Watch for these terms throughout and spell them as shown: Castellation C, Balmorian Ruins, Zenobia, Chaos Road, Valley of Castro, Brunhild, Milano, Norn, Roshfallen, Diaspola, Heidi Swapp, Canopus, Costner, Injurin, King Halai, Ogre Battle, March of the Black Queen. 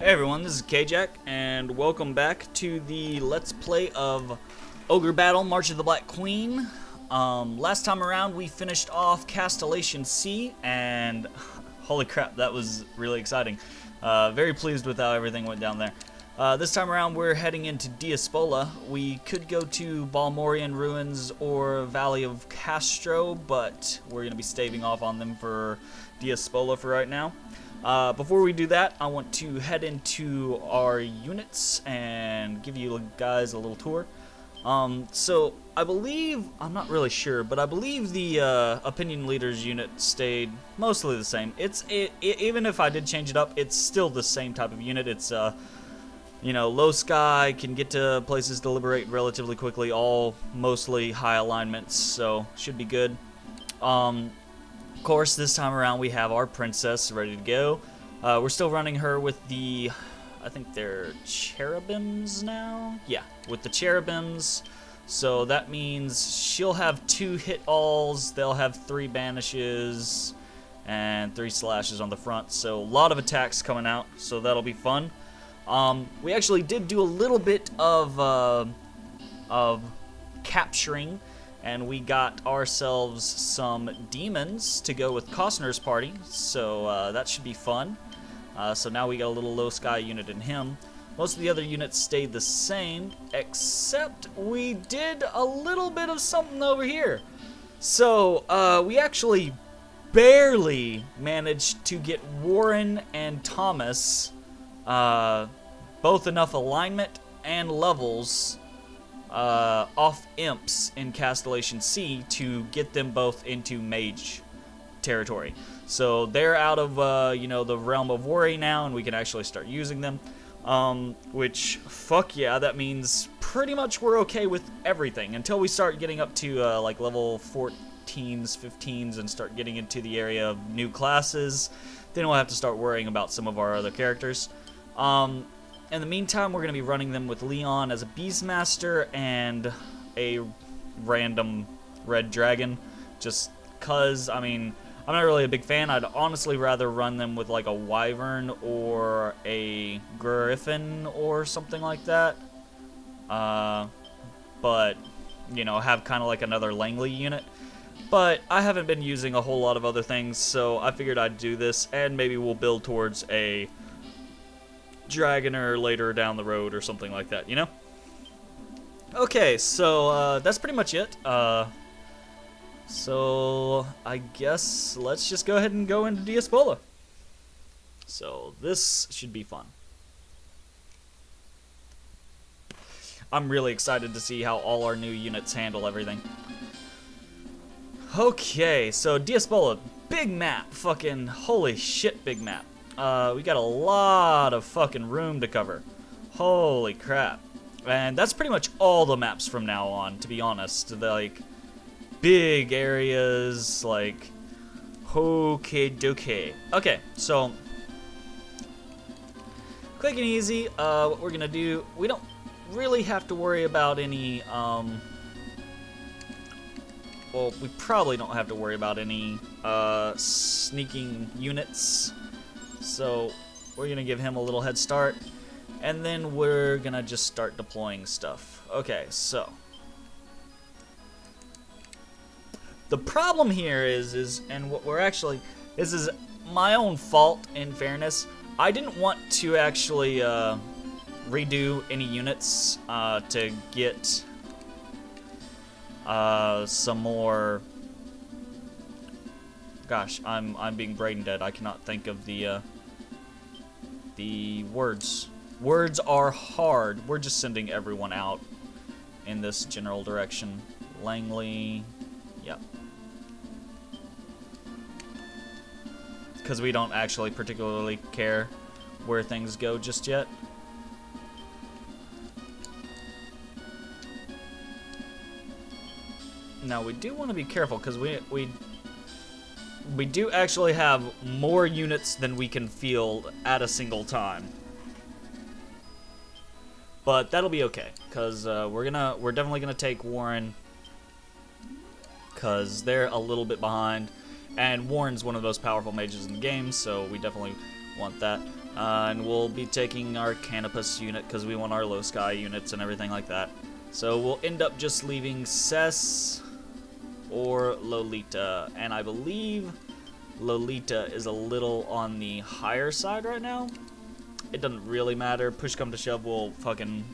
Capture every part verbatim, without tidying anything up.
Hey everyone, this is K Jack, and welcome back to the Let's Play of Ogre Battle, March of the Black Queen. Um, last time around we finished off Castellation C, and holy crap, that was really exciting. Uh, very pleased with how everything went down there. Uh, this time around we're heading into Diaspola. We could go to Balmorian Ruins or Valley of Castro, but we're going to be staving off on them for Diaspola for right now. Uh, before we do that, I want to head into our units and give you guys a little tour. Um, so, I believe, I'm not really sure, but I believe the uh, Opinion Leaders unit stayed mostly the same. It's it, it, even if I did change it up, it's still the same type of unit. It's, uh, you know, low sky, can get to places to liberate relatively quickly, all mostly high alignments, so should be good. Um... Of course, this time around we have our princess ready to go. Uh, we're still running her with the, I think they're cherubims now? Yeah, with the cherubims. So that means she'll have two hit alls, they'll have three banishes, and three slashes on the front. So a lot of attacks coming out, so that'll be fun. Um, we actually did do a little bit of, uh, of capturing. And we got ourselves some demons to go with Costner's party, so uh, that should be fun. Uh, so now we got a little low sky unit in him. Most of the other units stayed the same, except we did a little bit of something over here. So uh, we actually barely managed to get Warren and Thomas uh, both enough alignment and levels Uh, off imps in Castellation C to get them both into mage territory. So they're out of uh, you know, the realm of worry now, and we can actually start using them. Um, which, fuck yeah, that means pretty much we're okay with everything until we start getting up to uh, like level fourteens, fifteens, and start getting into the area of new classes. Then we'll have to start worrying about some of our other characters. Um, In the meantime, we're going to be running them with Leon as a Beastmaster and a random Red Dragon, just because, I mean, I'm not really a big fan. I'd honestly rather run them with, like, a Wyvern or a Griffin or something like that, uh, but, you know, have kind of like another Langley unit. But I haven't been using a whole lot of other things, so I figured I'd do this, and maybe we'll build towards a Dragoner later down the road or something like that, you know? Okay, so uh, that's pretty much it. Uh, so I guess let's just go ahead and go into Diaspola. So this should be fun. I'm really excited to see how all our new units handle everything. Okay, so Diaspola, big map, fucking holy shit, big map. Uh, we got a lot of fucking room to cover. Holy crap. And that's pretty much all the maps from now on, to be honest. They're like, big areas, like, okay, doke. Okay, so, quick and easy, uh, what we're gonna do, we don't really have to worry about any, um, well, we probably don't have to worry about any, uh, sneaking units. So we're gonna give him a little head start, and then we're gonna just start deploying stuff. Okay, so the problem here is is and what we're actually, this is my own fault in fairness. I didn't want to actually uh, redo any units uh, to get uh, some more. Gosh, I'm I'm being brain dead. I cannot think of the uh, the words. Words are hard. We're just sending everyone out in this general direction. Langley, yep. Because we don't actually particularly care where things go just yet. Now we do want to be careful because we we. We do actually have more units than we can field at a single time, but that'll be okay because uh, we're gonna we're definitely gonna take Warren because they're a little bit behind, and Warren's one of the most powerful mages in the game, so we definitely want that. Uh, and we'll be taking our Canopus unit because we want our low sky units and everything like that. So we'll end up just leaving Cess or Lolita. And I believe Lolita is a little on the higher side right now. It doesn't really matter. Push come to shove, we'll fucking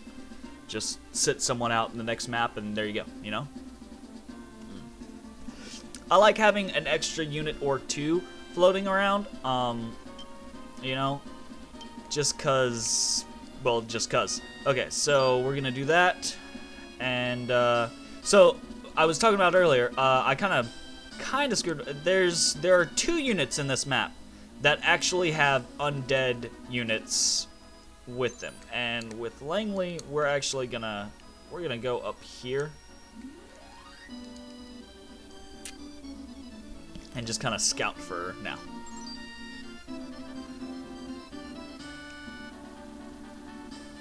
just sit someone out in the next map and there you go, you know? Mm. I like having an extra unit or two floating around. Um, you know? Just cause... Well, just cause. Okay, so we're gonna do that. And, uh... So, I was talking about earlier, uh, I kinda... Kinda screwed... There's... There are two units in this map that actually have undead units with them. And with Langley, we're actually gonna we're gonna go up here and just kind of scout for now.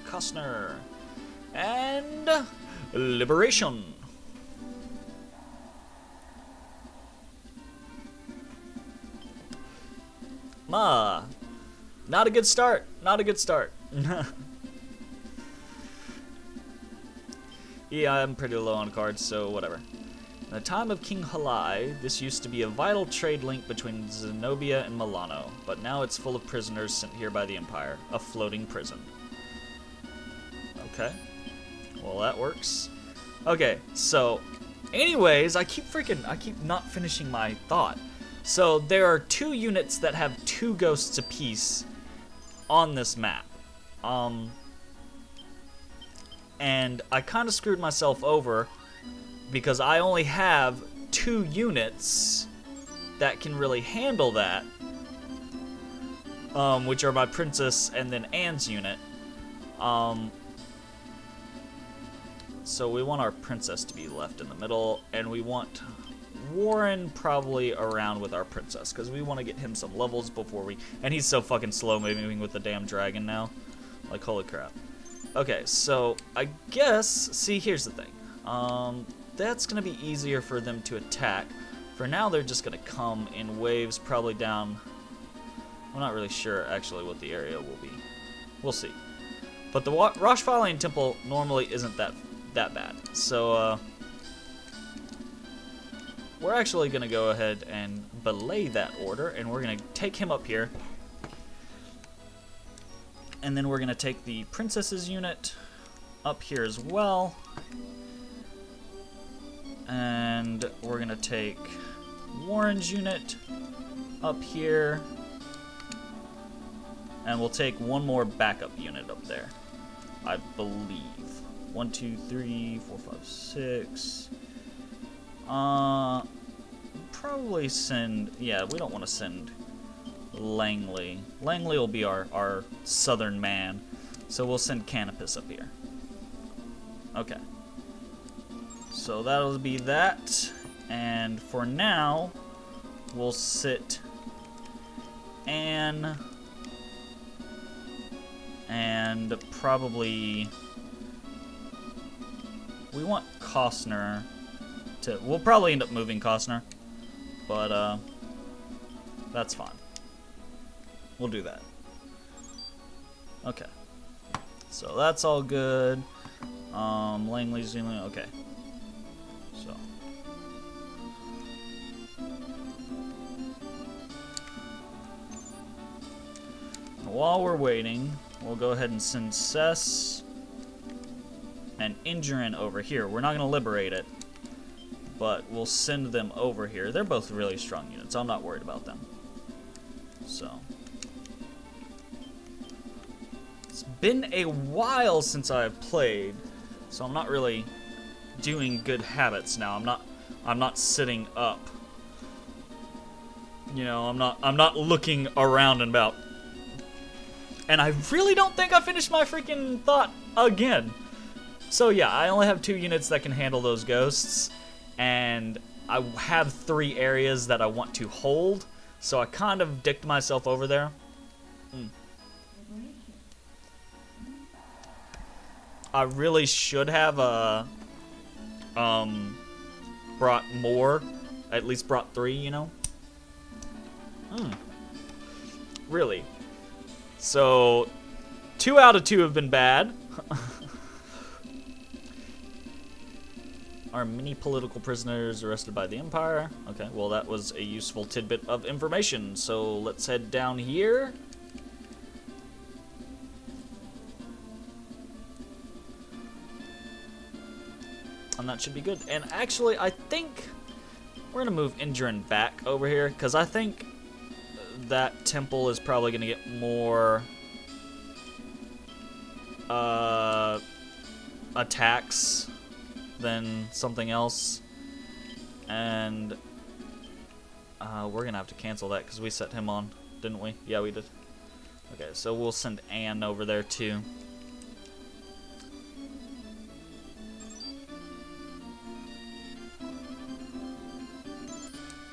Costner and Liberation. Ma. Not a good start. Not a good start. Yeah, I'm pretty low on cards, so whatever. In the time of King Halai, this used to be a vital trade link between Zenobia and Milano, but now it's full of prisoners sent here by the Empire. A floating prison. Okay. Well, that works. Okay, so... Anyways, I keep freaking... I keep not finishing my thought. So there are two units that have two ghosts apiece on this map. Um, and I kind of screwed myself over because I only have two units that can really handle that, um, which are my Princess and then Anne's unit. Um, so we want our Princess to be left in the middle, and we want... Warren probably around with our Princess because we want to get him some levels before we... And he's so fucking slow moving with the damn dragon now. Like, holy crap. Okay, so I guess... See, here's the thing. Um, that's going to be easier for them to attack. For now, they're just going to come in waves, probably down... I'm not really sure, actually, what the area will be. We'll see. But the Roshfallen Temple normally isn't that, that bad. So, uh... we're actually going to go ahead and belay that order, and we're going to take him up here. And then we're going to take the Princess's unit up here as well. And we're going to take Warren's unit up here. And we'll take one more backup unit up there, I believe. One, two, three, four, five, six... Uh, probably send, yeah, we don't want to send Langley. Langley will be our, our southern man, so we'll send Canopus up here. Okay. So that'll be that, and for now, we'll sit Anne and probably, we want Costner. To, we'll probably end up moving Costner, but uh, that's fine. We'll do that. Okay. So that's all good. Um, Langley's doing okay. So. And while we're waiting, we'll go ahead and send Cess and Injurin over here. We're not going to liberate it. But we'll send them over here. They're both really strong units. I'm not worried about them. So. It's been a while since I've played. So I'm not really doing good habits now. I'm not I'm not sitting up. You know, I'm not I'm not looking around and about. And I really don't think I finished my freaking thought again. So yeah, I only have two units that can handle those ghosts. And I have three areas that I want to hold, so I kind of dicked myself over there. Mm. I really should have uh, um, brought more, at least brought three, you know? Mm. Really. So, two out of two have been bad. Are many political prisoners arrested by the Empire? Okay, well that was a useful tidbit of information. So let's head down here. And that should be good. And actually, I think we're gonna move Indran back over here, because I think that temple is probably gonna get more uh, attacks than something else, and uh, we're gonna have to cancel that because we set him on, didn't we? Yeah, we did. Okay, so we'll send Anne over there too.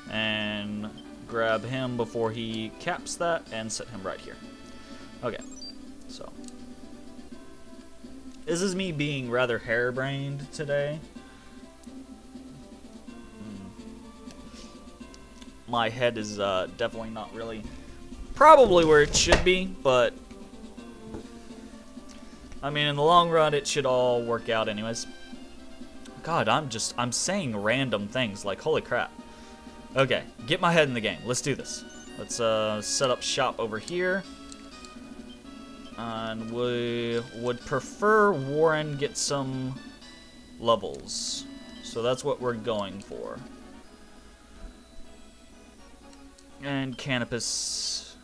And grab him before he caps that and set him right here. Okay, so this is me being rather harebrained today. My head is uh, definitely not really probably where it should be, but I mean, in the long run, it should all work out anyways. God, I'm just, I'm saying random things like, holy crap. Okay, get my head in the game. Let's do this. Let's uh, set up shop over here. And we would prefer Warren get some levels. So that's what we're going for. And Canopus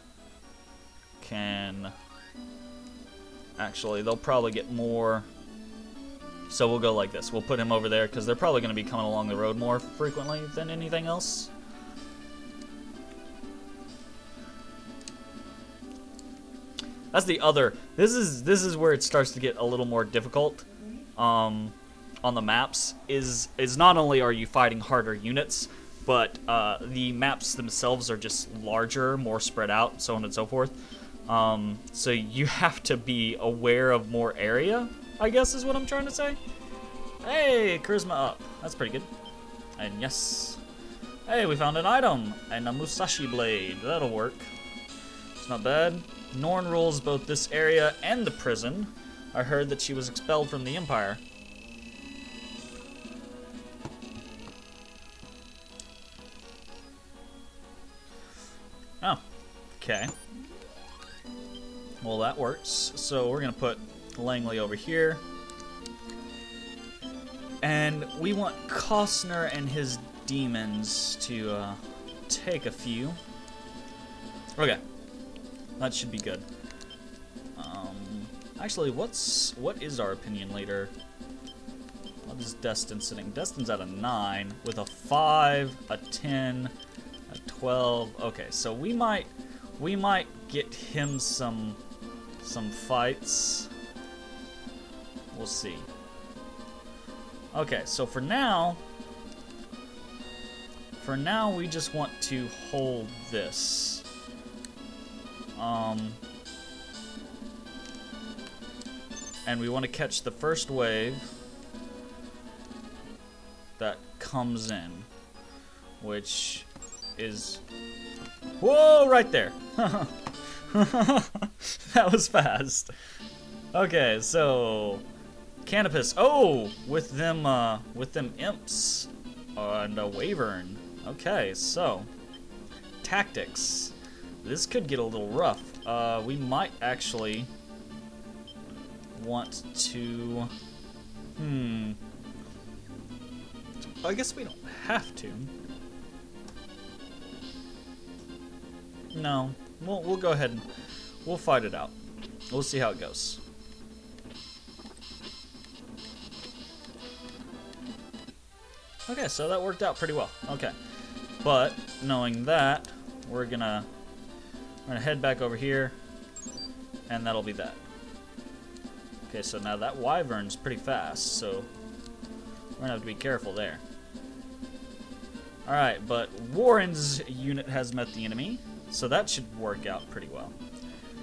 can... Actually, they'll probably get more... So we'll go like this. We'll put him over there because they're probably going to be coming along the road more frequently than anything else. That's the other. This is this is where it starts to get a little more difficult um, on the maps. Is is not only are you fighting harder units, but uh, the maps themselves are just larger, more spread out, so on and so forth. Um, so you have to be aware of more area, I guess is what I'm trying to say. Hey, charisma up. That's pretty good. And yes. Hey, we found an item and a Musashi blade. That'll work. It's not bad. Norn rules both this area and the prison. I heard that she was expelled from the Empire. Oh, okay. Well, that works. So we're gonna put Langley over here. And we want Costner and his demons to uh, take a few. Okay. That should be good. Um, actually, what's what is our opinion leader? What is Destin sitting? Destin's at a nine with a five, a ten, a twelve. Okay, so we might we might get him some some fights. We'll see. Okay, so for now, for now we just want to hold this. Um, and we want to catch the first wave that comes in, which is, whoa, right there. That was fast. Okay, so Canopus, oh, with them, uh, with them imps and a Wyvern. Okay, so tactics. This could get a little rough. Uh, we might actually want to... Hmm. I guess we don't have to. No. We'll, we'll go ahead and... We'll fight it out. We'll see how it goes. Okay, so that worked out pretty well. Okay. But, knowing that, we're gonna... I'm gonna head back over here, and that'll be that. Okay, so now that Wyvern's pretty fast, so we're gonna have to be careful there. Alright, but Warren's unit has met the enemy, so that should work out pretty well.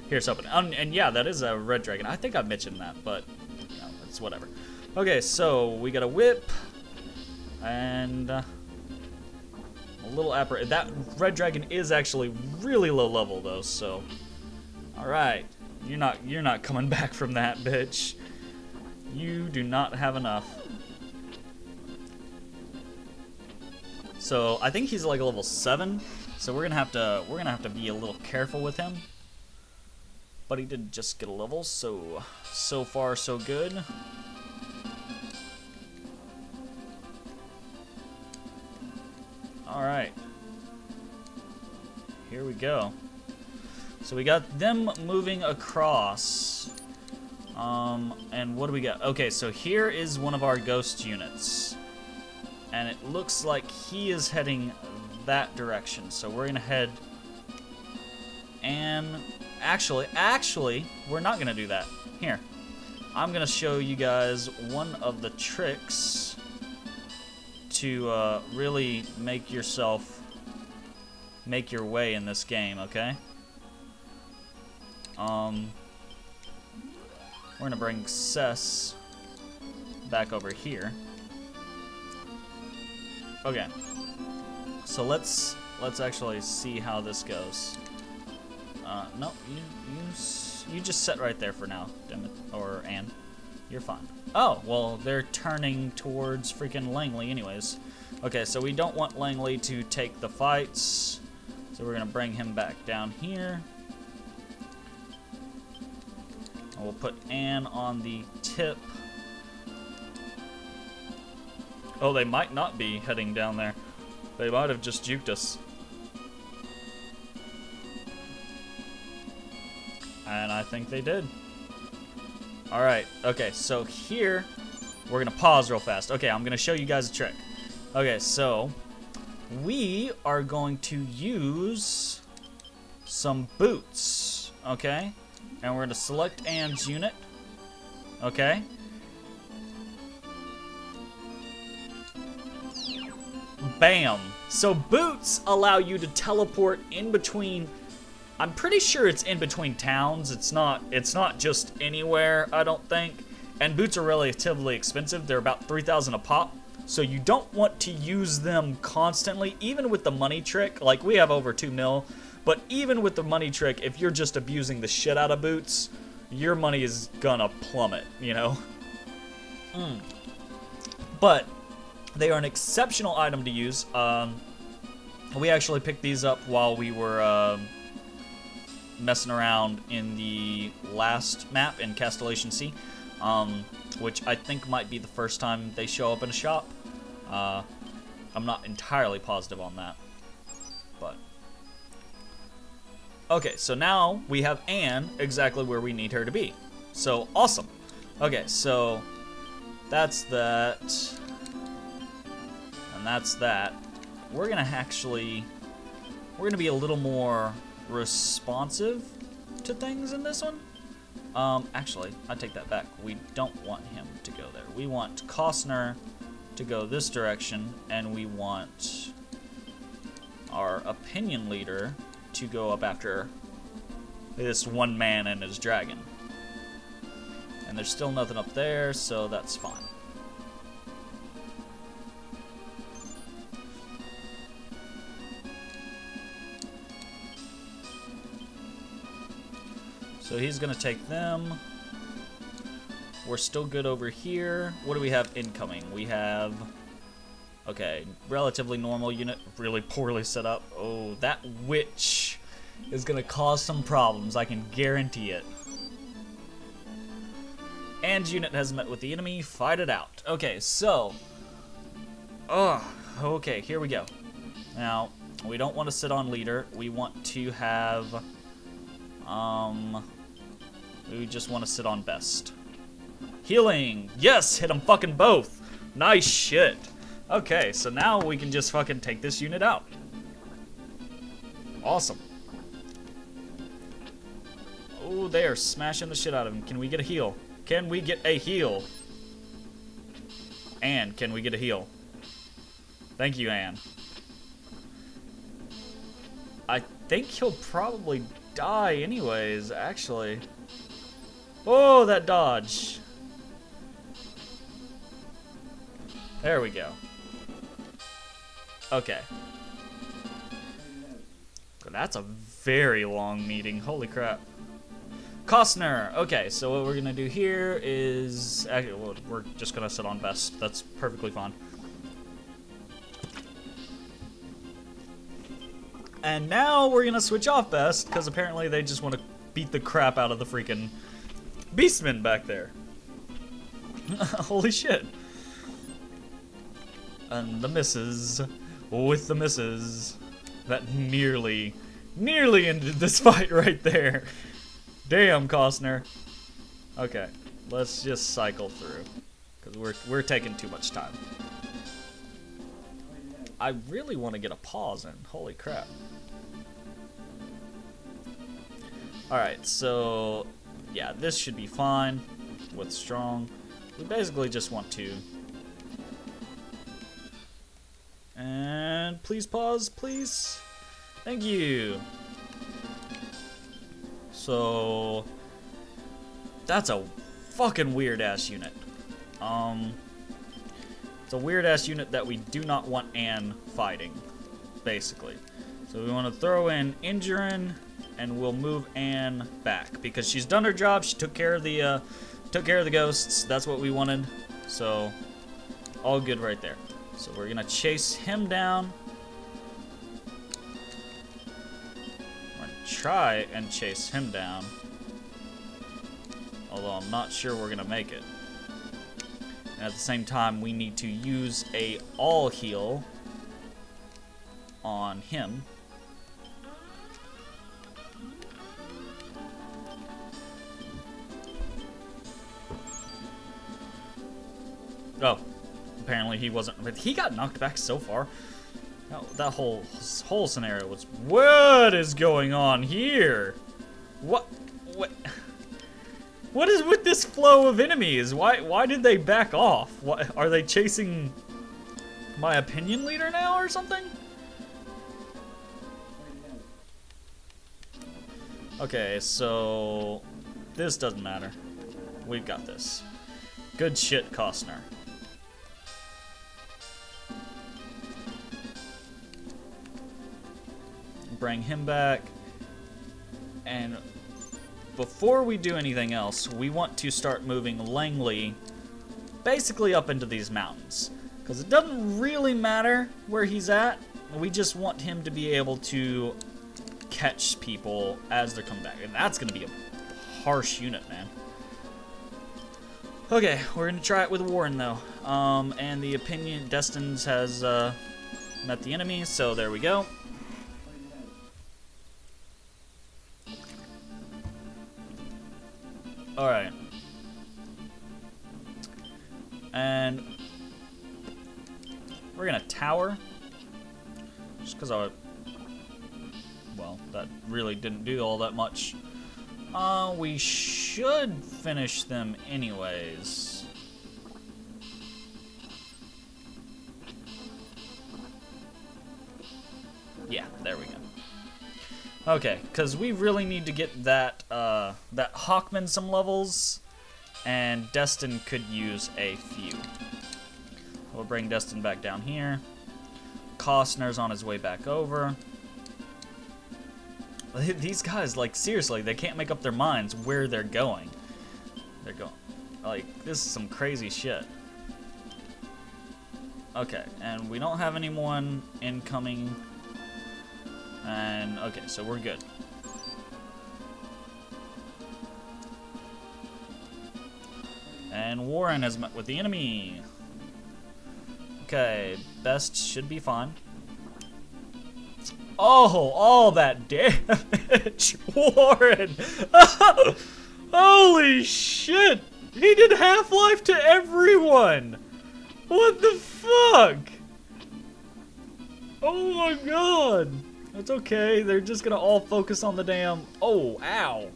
Here's hoping. Um, and yeah, that is a red dragon. I think I mentioned that, but you know, it's whatever. Okay, so we got a whip, and... Uh, A little appar- that red dragon is actually really low level though, so. Alright, You're not, you're not coming back from that, bitch. You do not have enough. So I think he's like level seven. So we're gonna have to, we're gonna have to be a little careful with him. But he did just get a level, so so far so good. All right, here we go. So we got them moving across. Um, and what do we got? Okay, so here is one of our ghost units, and it looks like he is heading that direction. So we're gonna head and. Actually, actually, we're not going to do that. Here. I'm going to show you guys one of the tricks to uh, really make yourself, make your way in this game, okay? Um, we're going to bring Cess back over here. Okay. So let's, let's actually see how this goes. Uh, no, you, you you just sit right there for now, Demet or Anne. You're fine. Oh, well, they're turning towards freaking Langley anyways. Okay, so we don't want Langley to take the fights. So we're going to bring him back down here. And we'll put Anne on the tip. Oh, they might not be heading down there. They might have just juked us. And I think they did. Alright, okay, so here, we're gonna pause real fast. Okay, I'm gonna show you guys a trick. Okay, so, we are going to use some boots, okay? And we're gonna select Anne's unit, okay? Bam! So boots allow you to teleport in between. I'm pretty sure it's in between towns. It's not it's not just anywhere, I don't think. And boots are relatively expensive. They're about three thousand a pop. So you don't want to use them constantly, even with the money trick. Like, we have over two mil. But even with the money trick, if you're just abusing the shit out of boots, your money is gonna plummet, you know? Mm. But they are an exceptional item to use. Um, we actually picked these up while we were... Uh, messing around in the last map in Castellation C, um, which I think might be the first time they show up in a shop. Uh, I'm not entirely positive on that, but okay. So now we have Anne exactly where we need her to be. So awesome. Okay, so that's that, and that's that. We're gonna actually we're gonna be a little more responsive to things in this one. Um, actually, I take that back. We don't want him to go there. We want Costner to go this direction, and we want our opinion leader to go up after this one man and his dragon. And there's still nothing up there, so that's fine. So he's gonna take them. We're still good over here. What do we have incoming? We have, okay, relatively normal unit, really poorly set up. Oh, that witch is gonna cause some problems, I can guarantee it. And unit has met with the enemy, fight it out. Okay, so, oh, okay, here we go. Now, we don't wanna sit on leader, we want to have, um, we just want to sit on best. Healing! Yes! Hit them fucking both! Nice shit! Okay, so now we can just fucking take this unit out. Awesome. Oh, they are smashing the shit out of him. Can we get a heal? Can we get a heal? Anne, can we get a heal? Thank you, Anne. I think he'll probably die anyways, actually. Oh, that dodge. There we go. Okay. That's a very long meeting. Holy crap. Costner. Okay, so what we're gonna do here is actually well, we're just gonna sit on best. That's perfectly fine. And now we're gonna switch off best because apparently they just want to beat the crap out of the freaking beastmen back there. Holy shit! And the misses with the misses that nearly, nearly ended this fight right there. Damn, Costner. Okay, let's just cycle through, because we're, we're taking too much time. I really want to get a pause in. Holy crap. Alright, so, yeah, this should be fine with strong. We basically just want to... And please pause, please. Thank you. So that's a fucking weird ass unit. Um it's a weird ass unit that we do not want Anne fighting, basically. So we want to throw in Injurin and we'll move Anne back because she's done her job. She took care of the uh took care of the ghosts. That's what we wanted. So all good right there. So we're gonna chase him down. Try and chase him down, although I'm not sure we're gonna make it. And at the same time, we need to use a all heal on him. Oh, apparently he wasn't, but he got knocked back so far. No, that whole whole scenario was. What is going on here? What? What? What is with this flow of enemies? Why? Why did they back off? What, are they chasing my opinion leader now or something? Okay, so this doesn't matter. We've got this. Good shit, Costner. Bring him back, and before we do anything else, we want to start moving Langley basically up into these mountains, because it doesn't really matter where he's at. We just want him to be able to catch people as they come back, and that's going to be a harsh unit, man. Okay, we're going to try it with Warren, though, um, and the opinion Destins has uh, met the enemy, so there we go. All right, and we're gonna tower, just because I, well, that really didn't do all that much. Uh, we should finish them anyways. Yeah, there we go. Okay, because we really need to get that uh, that Hawkman some levels, and Destin could use a few. We'll bring Destin back down here. Costner's on his way back over. These guys, like, seriously, they can't make up their minds where they're going. They're going, like, this is some crazy shit. Okay, and we don't have anyone incoming. And, okay, so we're good. And Warren has met with the enemy. Okay, best should be fine. Oh, all that damage! Warren! Holy shit! He did half-life to everyone! What the fuck? Oh my god! It's okay, they're just gonna all focus on the damn... Oh, ow!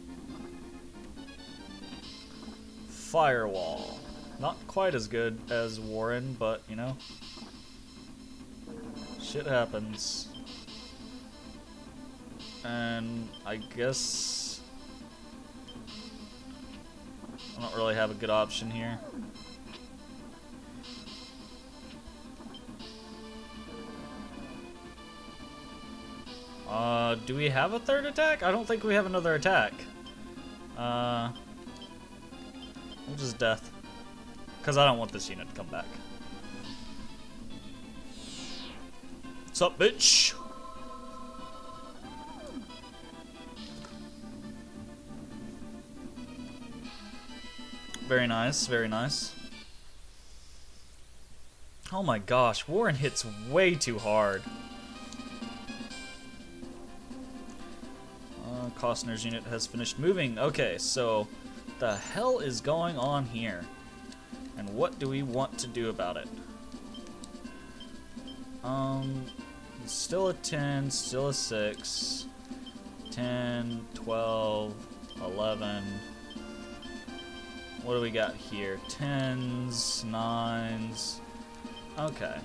Firewall. Not quite as good as Warren, but, you know. Shit happens. And I guess... I don't really have a good option here. Uh, do we have a third attack? I don't think we have another attack. Uh, we'll just death. Because I don't want this unit to come back. What's up, bitch? Very nice, very nice. Oh my gosh, Warren hits way too hard. Uh, Costner's unit has finished moving. Okay, so the hell is going on here? And what do we want to do about it? Um, still a ten, still a six. ten, twelve, eleven. What do we got here? Tens, nines. Okay.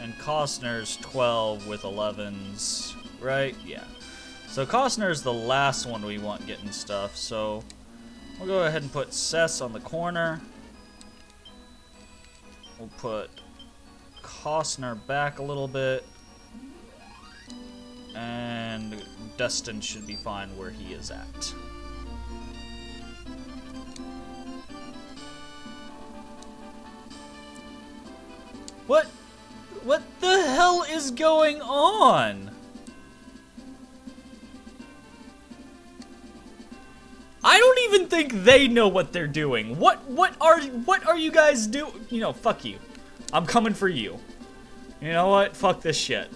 And Costner's twelve with elevens, right? Yeah. So Costner's the last one we want getting stuff, so we'll go ahead and put Cess on the corner. We'll put Costner back a little bit. And Destin should be fine where he is at. What? What the hell is going on? I don't even think they know what they're doing. What? What are? What are you guys doing? You know, fuck you. I'm coming for you. You know what? Fuck this shit.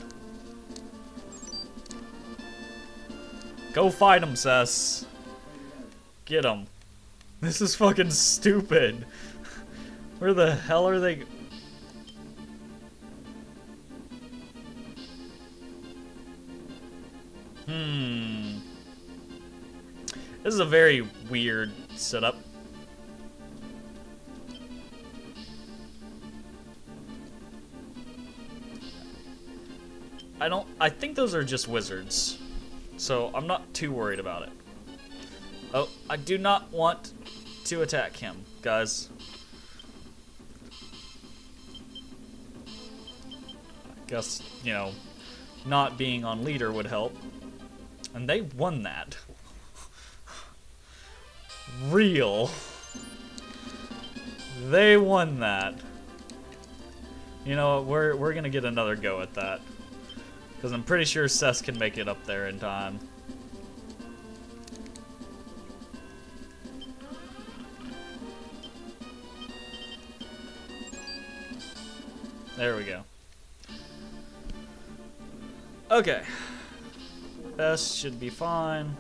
Go fight him, Cess. Get him. This is fucking stupid. Where the hell are they? Hmm. This is a very weird setup. I don't... I think those are just wizards. So I'm not too worried about it. Oh, I do not want to attack him, guys. I guess, you know, not being on leader would help. And they won that. Real. They won that. You know, we're, we're gonna get another go at that. Because I'm pretty sure Cess can make it up there in time. There we go. Okay. Best should be fine.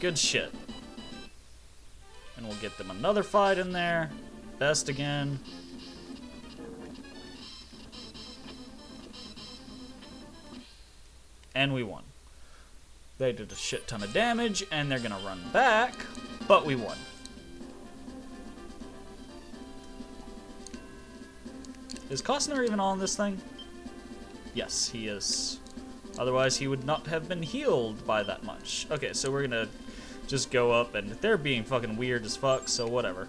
Good shit. And we'll get them another fight in there. Best again. And we won. They did a shit ton of damage, and they're gonna run back, but we won. Is Costner even on this thing? Yes, he is. Otherwise, he would not have been healed by that much. Okay, so we're gonna just go up, and they're being fucking weird as fuck, so whatever.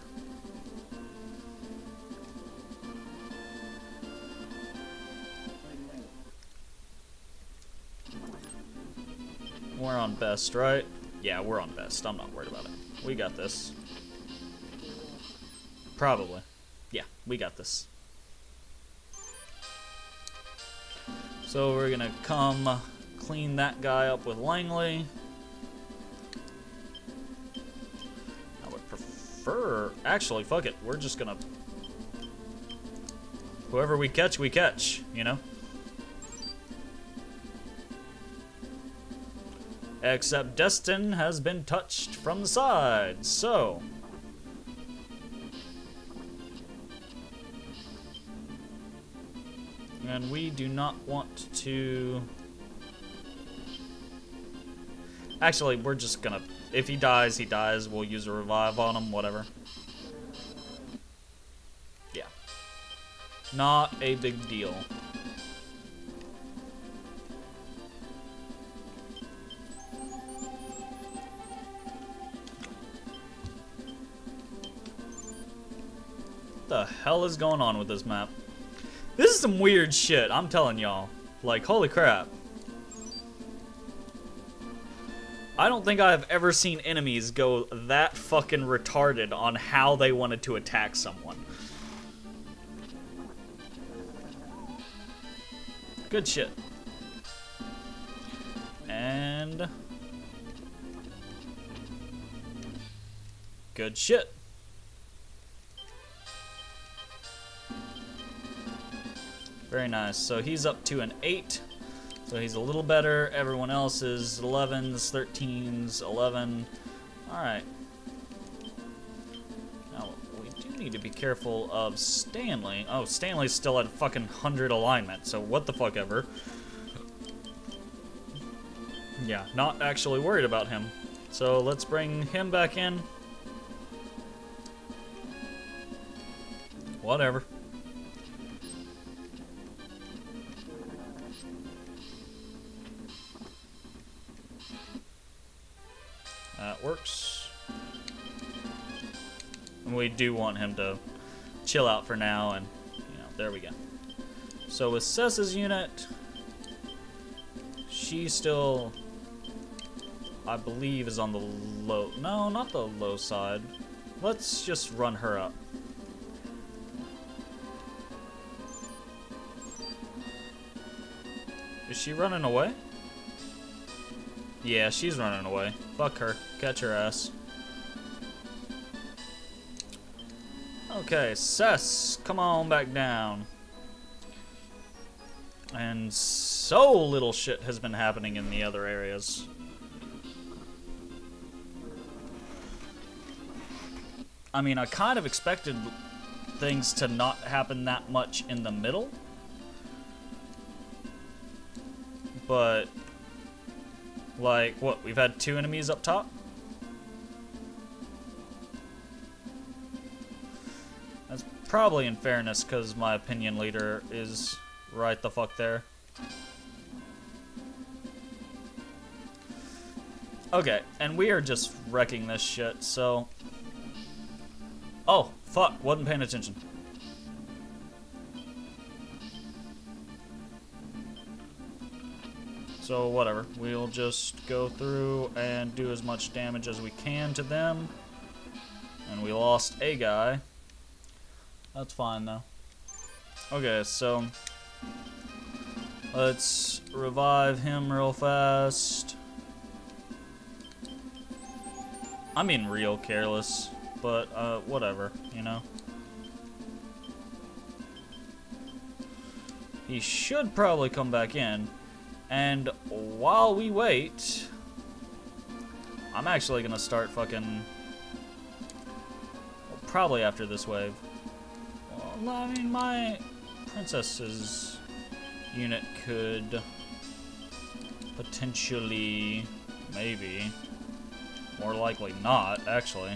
We're on best, right? Yeah, we're on best. I'm not worried about it. We got this. Probably. Yeah, we got this. So we're gonna come clean that guy up with Langley. I would prefer... Actually, fuck it. We're just gonna... Whoever we catch, we catch, you know? Except Destin has been touched from the side, so... And we do not want to... Actually, we're just gonna... If he dies, he dies. We'll use a revive on him, whatever. Yeah. Not a big deal. What the hell is going on with this map? This is some weird shit, I'm telling y'all. Like, holy crap. I don't think I have ever seen enemies go that fucking retarded on how they wanted to attack someone. Good shit. And... good shit. Very nice. So he's up to an eight. So he's a little better. Everyone else is elevens, thirteens, eleven. Alright. Now, we do need to be careful of Stanley. Oh, Stanley's still at fucking one hundred alignment, so what the fuck ever. Yeah, not actually worried about him. So let's bring him back in. Whatever. That works. And we do want him to chill out for now, and you know, there we go. So with Cess's unit, she still, I believe, is on the low. No, not the low side. Let's just run her up. Is she running away? Yeah, she's running away. Fuck her. Catch her ass. Okay, Cess, come on back down. And so little shit has been happening in the other areas. I mean, I kind of expected things to not happen that much in the middle. But... like, what, we've had two enemies up top? That's probably in fairness, because my opinion leader is right the fuck there. Okay, and we are just wrecking this shit, so... oh, fuck, wasn't paying attention. So whatever, we'll just go through and do as much damage as we can to them. And we lost a guy. That's fine though. Okay, so let's revive him real fast. I mean real careless, but uh, whatever, you know. He should probably come back in. And while we wait, I'm actually gonna start fucking, well, probably after this wave. Well, I mean, my princess's unit could potentially, maybe, more likely not, actually.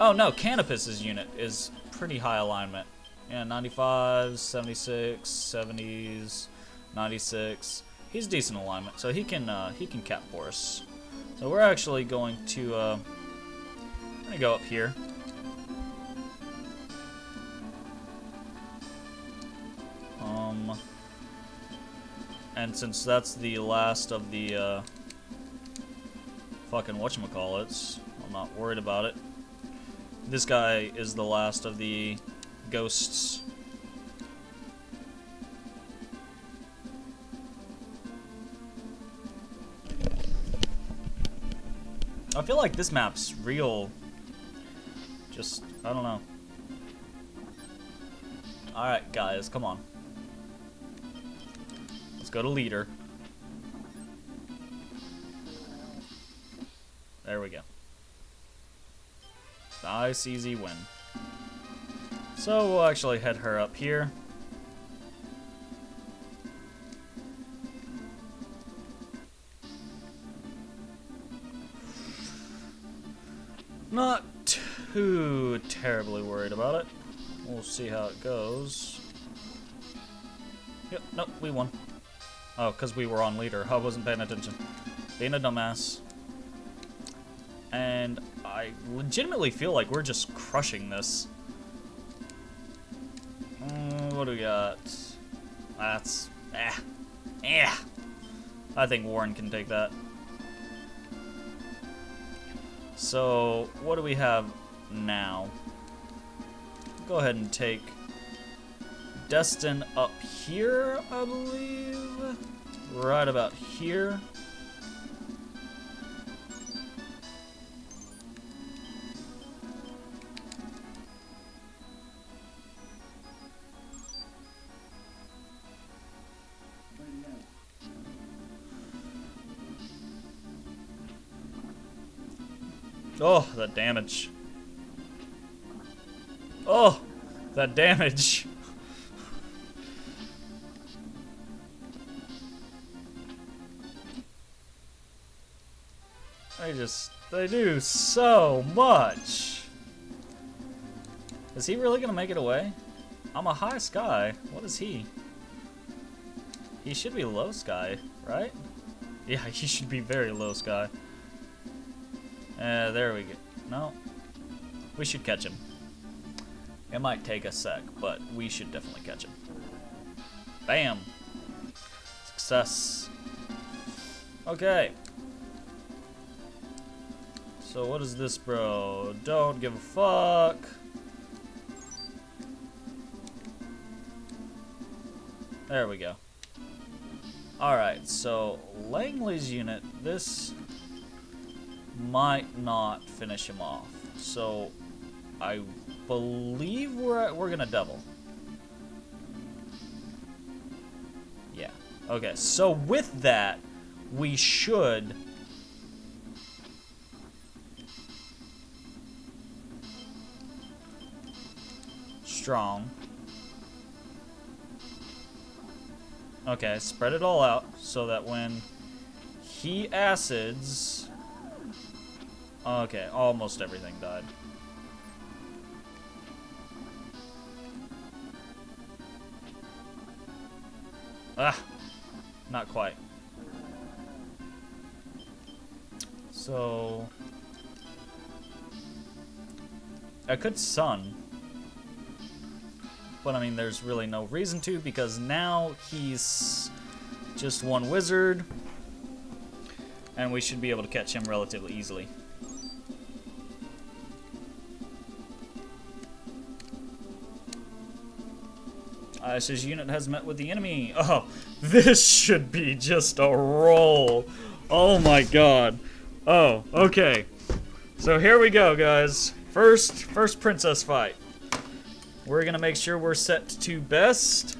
Oh no, Canopus's unit is pretty high alignment. Yeah, ninety-five, seventy-six, seventies, ninety-six. He's decent alignment, so he can uh, he can cap for us. So we're actually going to uh, I'm gonna go up here. Um, and since that's the last of the uh, fucking whatchamacallits, I'm not worried about it. This guy is the last of the ghosts. I feel like this map's real, just, I don't know. Alright guys, come on. Let's go to leader. There we go. Nice, easy win. So we'll actually head her up here. Not too terribly worried about it. We'll see how it goes. Yep, nope, we won. Oh, because we were on leader. I wasn't paying attention. Being a dumbass. And I legitimately feel like we're just crushing this. Mm, what do we got? That's... ah, yeah. I think Warren can take that. So, what do we have now? Go ahead and take Destin up here, I believe. Right about here. Oh, that damage. Oh, that damage. I just, they do so much. Is he really gonna make it away? I'm a high sky. What is he? He should be low sky, right? Yeah, he should be very low sky. Uh, there we go. No. We should catch him. It might take a sec, but we should definitely catch him. Bam! Success. Okay. So what is this, bro? Don't give a fuck. There we go. Alright, so Langley's unit, this might not finish him off, so I believe we're at, we're gonna double. Yeah. Okay. So with that, we should. Strong. Okay. Spread it all out so that when he acids. Okay, almost everything died. Ah, not quite. So, I could sun, but I mean, there's really no reason to because now he's just one wizard, and we should be able to catch him relatively easily. His unit has met with the enemy. Oh, this should be just a roll. Oh my god. Oh, okay. So here we go, guys. First, first princess fight. We're gonna make sure we're set to best.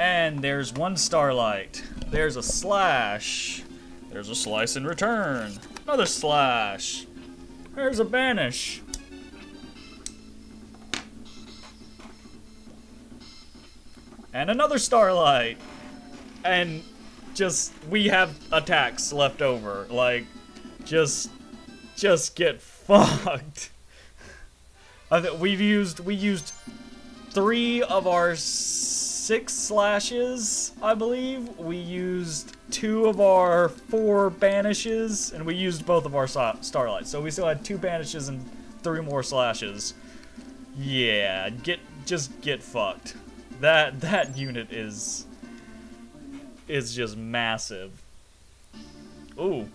And there's one starlight. There's a slash. There's a slice in return. Another slash. There's a banish. And another starlight. And just, we have attacks left over. Like, just, just get fucked. I th we've used, we used three of our six slashes, I believe. We used two of our four banishes, and we used both of our starlights. So we still had two banishes and three more slashes. Yeah, get, just get fucked. That that unit is is just massive. Ooh.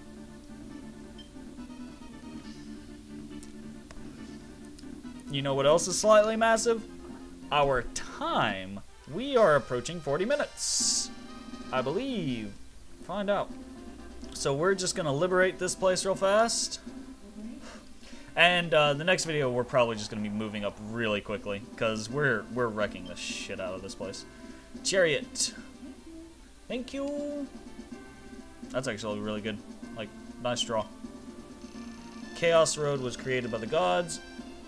You know what else is slightly massive? Our time. We are approaching forty minutes, I believe. Find out. So we're just gonna liberate this place real fast. And uh, the next video, we're probably just going to be moving up really quickly, because we're, we're wrecking the shit out of this place. Chariot. Thank you. That's actually really good. Like, nice draw. Chaos Road was created by the gods.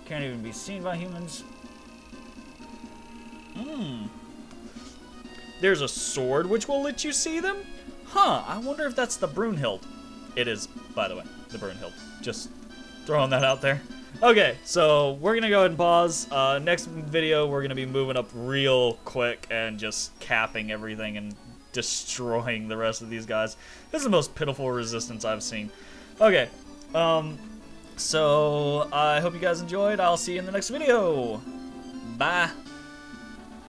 Can't even be seen by humans. Hmm. There's a sword which will let you see them? Huh, I wonder if that's the Brunhild. It is, by the way, the Brunhild. Just throwing that out there. Okay, so we're gonna go ahead and pause. Uh, next video, we're gonna be moving up real quick and just capping everything and destroying the rest of these guys. This is the most pitiful resistance I've seen. Okay, um, so I hope you guys enjoyed. I'll see you in the next video. Bye.